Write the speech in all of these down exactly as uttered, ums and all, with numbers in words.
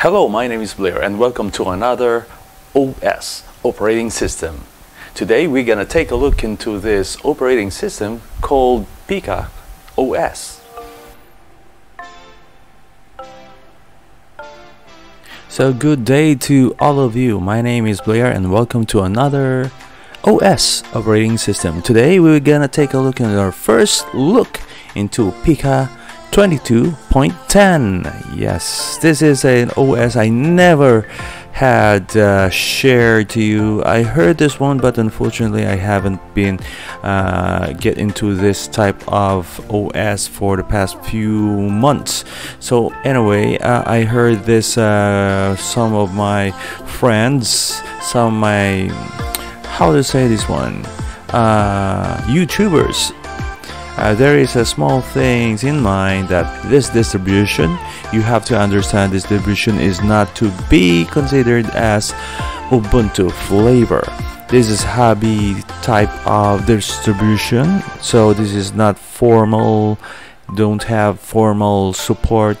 Hello, my name is Blair and welcome to another O S operating system. Today we're gonna take a look into this operating system called Pika O S. So good day to all of you. My name is Blair and welcome to another O S operating system. Today we're gonna take a look at our first look into Pika twenty-two point ten. Yes, this is an O S I never had uh, shared to you. I heard this one, but unfortunately I haven't been uh, get into this type of O S for the past few months. So anyway, uh, I heard this uh, some of my friends, some of my, how to say this one, uh, YouTubers. Uh, there is a small things in mind that this distribution, you have to understand this distribution is not to be considered as Ubuntu flavor. This is hobby type of distribution, so this is not formal, don't have formal support,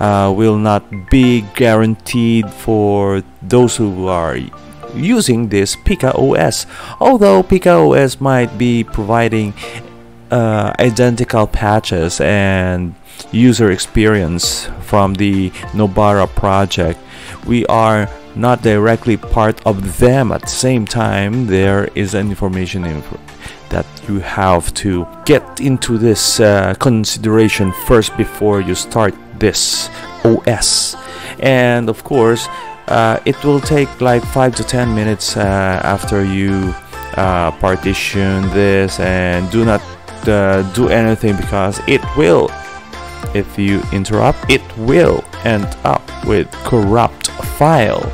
uh, will not be guaranteed for those who are using this Pika O S, although Pika O S might be providing Uh, identical patches and user experience from the Nobara project. We are not directly part of them. At the same time, there is information that you have to get into this uh, consideration first before you start this O S. And of course, uh, it will take like five to ten minutes uh, after you uh, partition this, and do not Uh, do anything, because it will, if you interrupt, it will end up with corrupt file.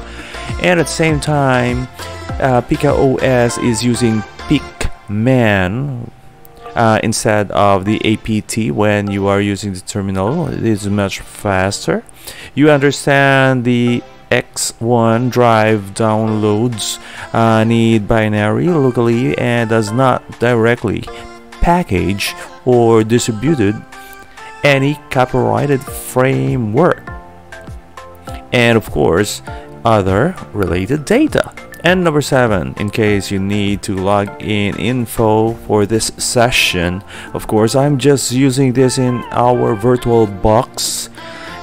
And at the same time, uh, Pika O S is using Pikman uh, instead of the apt when you are using the terminal. It is much faster. You understand the X one drive downloads uh, need binary locally and does not directly package or distributed any copyrighted framework, and of course other related data. And number seven, in case you need to log in info for this session, of course I'm just using this in our virtual box,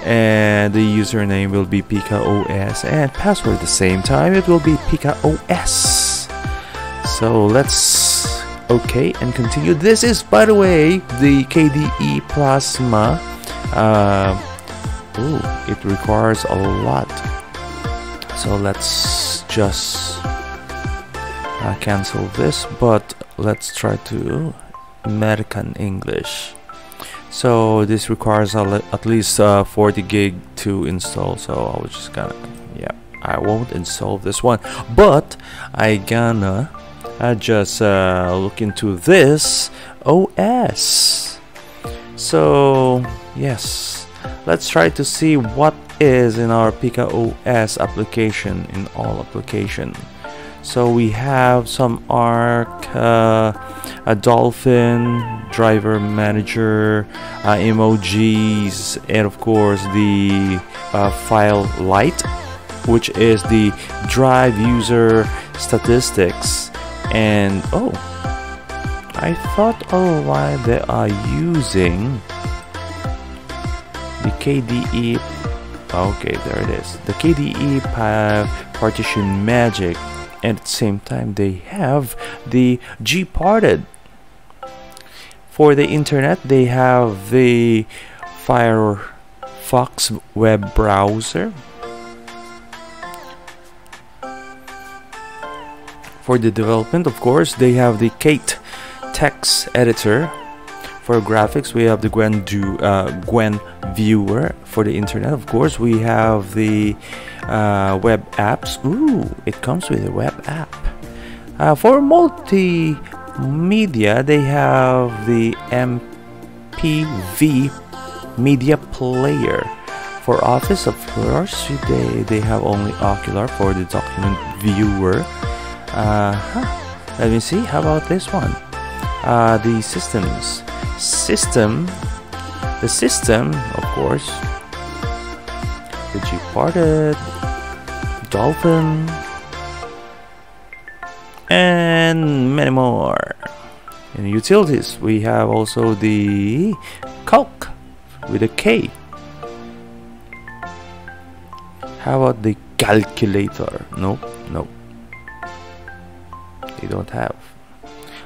and the username will be Pika O S and password at the same time it will be Pika O S. So let's okay and continue. This is, by the way, the K D E Plasma. Uh, oh, it requires a lot, so let's just uh, cancel this, but let's try to American English. So this requires at least uh, forty gig to install, so I was just gonna, yeah, I won't install this one, but I gonna I just uh, look into this O S. So yes, let's try to see what is in our Pika O S application, in all application. So we have some Arc, uh, a Dolphin, driver manager, uh, emojis, and of course the uh, file light, which is the drive user statistics. And oh, I thought oh why they are using the K D E, okay there it is, the K D E partition magic, and at the same time they have the GParted. For the internet they have the Firefox web browser. For the development, of course, they have the Kate text editor. For graphics, we have the Gwen, do, uh, Gwen viewer. For the internet, of course, we have the uh, web apps. Ooh, it comes with a web app. Uh, for multimedia, they have the M P V media player. For Office, of course, they, they have only Ocular for the document viewer. Uh huh. Let me see. How about this one? Uh, the systems, system, the system, of course. the GParted, Dolphin, and many more. In utilities, we have also the calc with a K. How about the calculator? No, no, they don't have.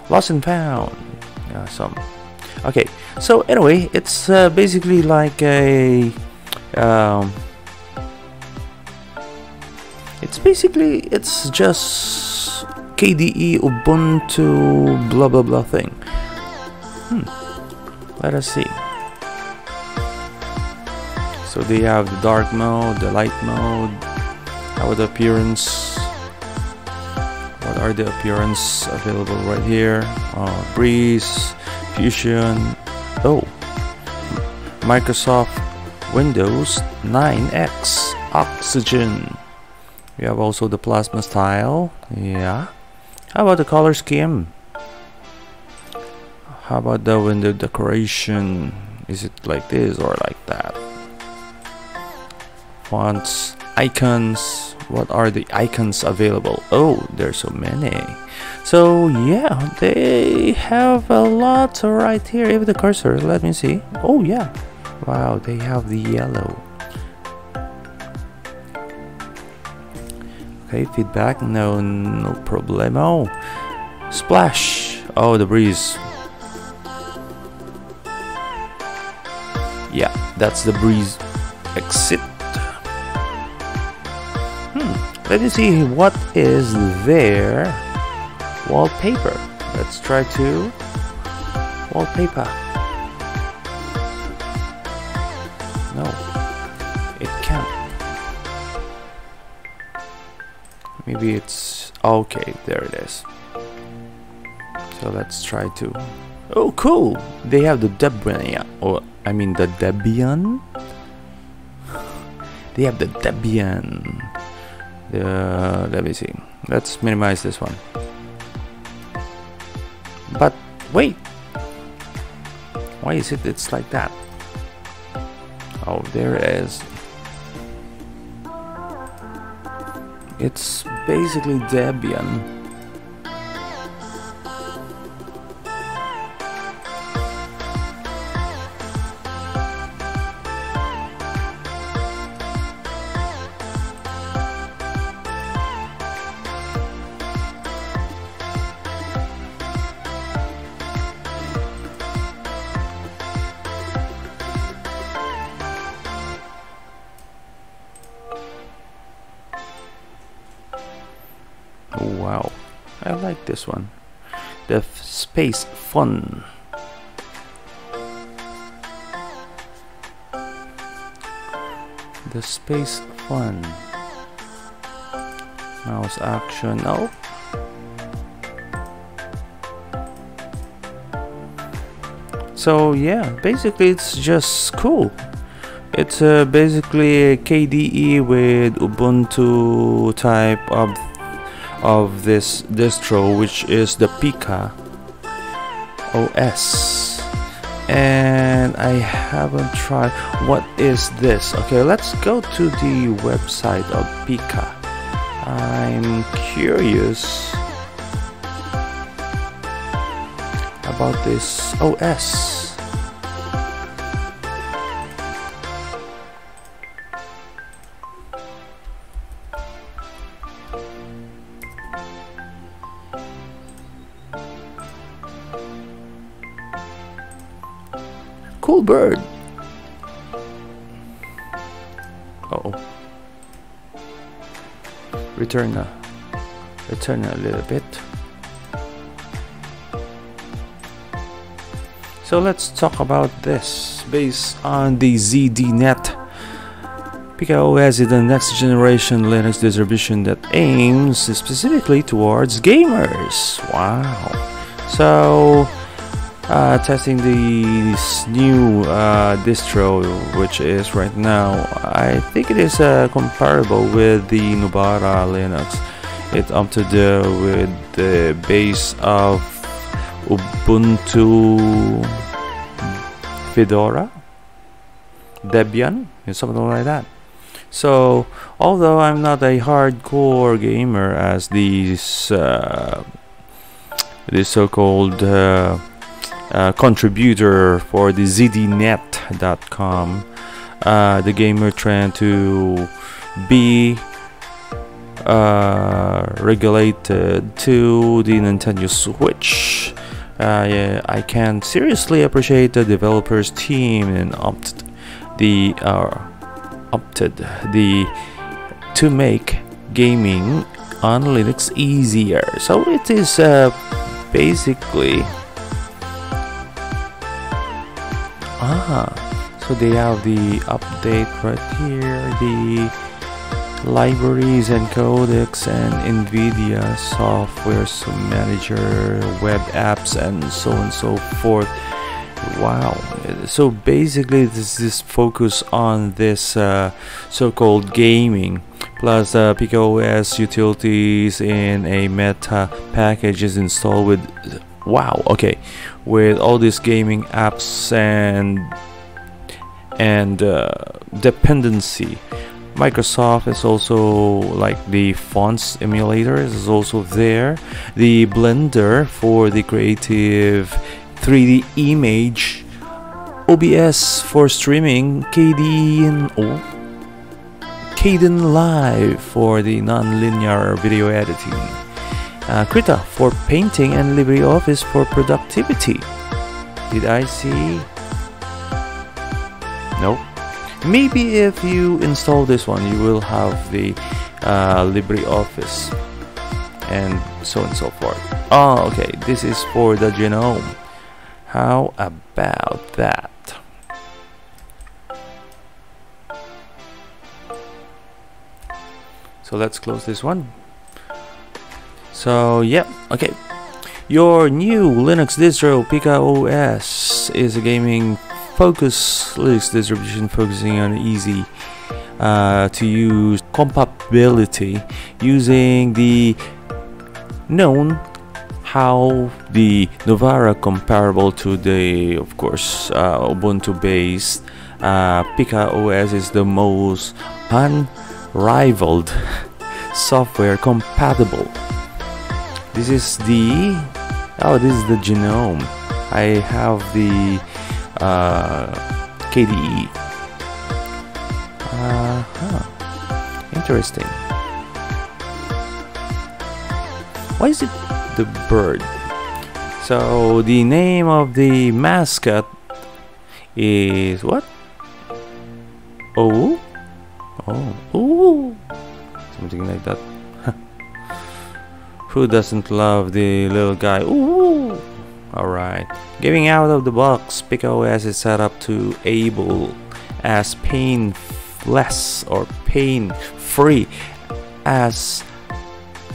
Lost and found, awesome. Okay, so anyway, it's uh, basically like a um, it's basically it's just K D E Ubuntu blah blah blah thing. Hmm. Let us see. So they have the dark mode, the light mode, how the appearance, what are the appearance available right here, uh, breeze, fusion, oh, Microsoft Windows nine X, oxygen. We have also the plasma style, yeah. How about the color scheme? How about the window decoration? Is it like this or like that? Fonts, icons, what are the icons available? Oh, there's so many. So yeah, they have a lot right here. Even the cursor, let me see. Oh yeah, wow, they have the yellow. Okay, feedback, no, no problemo. Splash, oh, the breeze. Yeah, that's the breeze exit. Let me see what is their wallpaper. Let's try to wallpaper. No, it can't. Maybe it's okay. There it is. So let's try to. Oh, cool! They have the Debian, or I mean the Debian. They have the Debian. Uh, let me see. Let's minimize this one. But wait, why is it it's like that? Oh, there it is. It's basically Debian. Wow, I like this one. The space fun. The space fun. Mouse action. No. So yeah, basically it's just cool. It's uh, basically a K D E with Ubuntu type of of this distro, which is the Pika O S, and I haven't tried. What is this? Okay, let's go to the website of Pika. I'm curious about this O S. Cool bird. Uh oh. Return a, return a little bit. So let's talk about this based on the ZDNet. Pika O S is the next generation Linux distribution that aims specifically towards gamers. Wow. So. Uh, testing this new uh, distro, which is right now, I think it is uh, comparable with the Nobara Linux. It's up to do with the base of Ubuntu, Fedora, Debian, and something like that. So although I'm not a hardcore gamer as these uh, this so-called uh, uh, contributor for the Z D net dot com, uh, the gamer trend to be uh, regulated to the Nintendo Switch, uh, yeah, I can seriously appreciate the developers team and opt the uh, opted the to make gaming on Linux easier. So it is uh, basically ah so they have the update right here, the libraries and codecs and NVIDIA software so manager, web apps, and so on and so forth. Wow, so basically this is focus on this uh, so-called gaming, plus uh, Pika O S utilities in a meta package is installed with wow okay with all these gaming apps and and uh, dependency. Microsoft is also like the fonts emulator is also there, the Blender for the creative three D image, O B S for streaming, K D E and oh, Kdenlive for the non-linear video editing, uh, Krita for painting, and LibreOffice for productivity. Did I see? No. Maybe if you install this one, you will have the uh, LibreOffice and so on and so forth. Oh, okay. This is for the genome. How about that? So let's close this one. So yeah, okay. Your new Linux distro Pika O S is a gaming focused Linux distribution focusing on easy uh, to use compatibility using the known how the Nobara comparable to the, of course, uh, Ubuntu-based uh, Pika O S is the most unrivaled software compatible. This is the oh, this is the genome. I have the uh, K D E. Uh huh. Interesting. Why is it the bird? So the name of the mascot is what? Oh, oh, ooh, something like that. Who doesn't love the little guy? Ooh. All right. Getting out of the box, Pika O S is set up to able as painless or pain-free as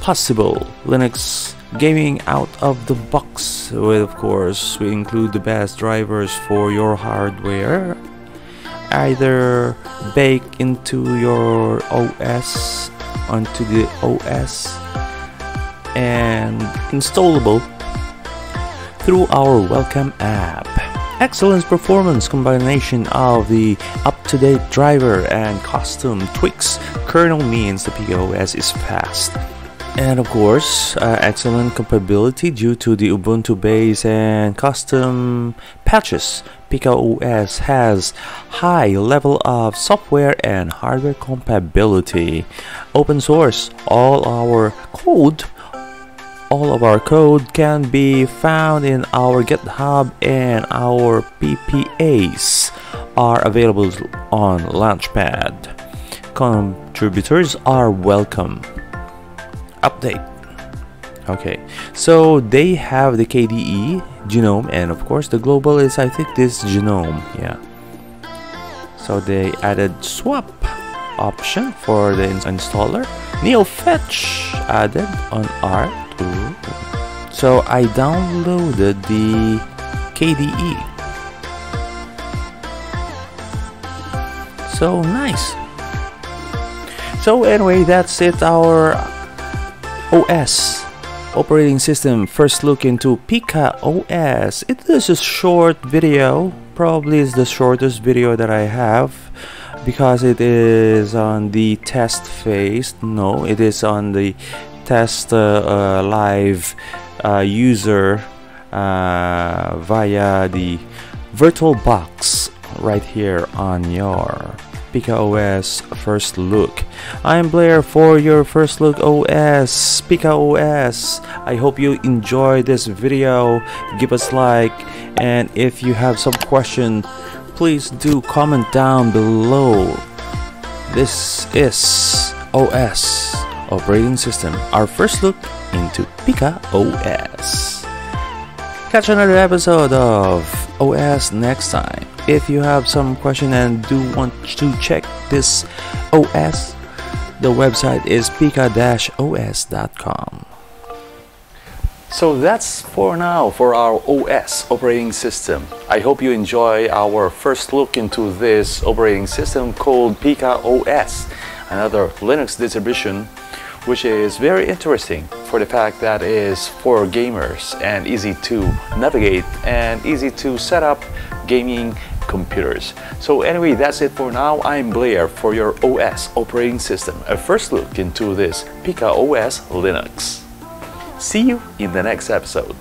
possible Linux gaming out of the box, with, of course, we include the best drivers for your hardware either baked into your O S onto the O S and installable through our welcome app. Excellent performance combination of the up-to-date driver and custom tweaks kernel means the Pika O S is fast. And of course, uh, excellent compatibility due to the Ubuntu base and custom patches. Pika O S has high level of software and hardware compatibility. Open source, all our code, all of our code can be found in our GitHub, and our P P As are available on Launchpad. Contributors are welcome. Update. Okay, so they have the K D E genome, and of course the global is, I think, this genome. Yeah, so they added swap option for the installer, neofetch added on R two. So I downloaded the K D E. So nice. So anyway, that's it, our O S operating system first look into Pika O S. It is a short video, probably is the shortest video that I have because it is on the test phase. No, it is on the test uh, uh, live uh, user uh, via the virtual box right here on your Pika O S First Look. I'm Blair for your First Look O S, Pika O S. I hope you enjoy this video. Give us like, and if you have some question, please do comment down below. This is O S, operating system, our first look into Pika O S. Catch another episode of O S next time. If you have some question and do want to check this O S, the website is pika dash O S dot com. So that's for now for our O S operating system. I hope you enjoy our first look into this operating system called Pika O S, another Linux distribution, which is very interesting for the fact that is for gamers and easy to navigate and easy to set up gaming computers. So anyway, that's it for now. I'm Blair for your O S operating system, a first look into this Pika O S Linux. See you in the next episode.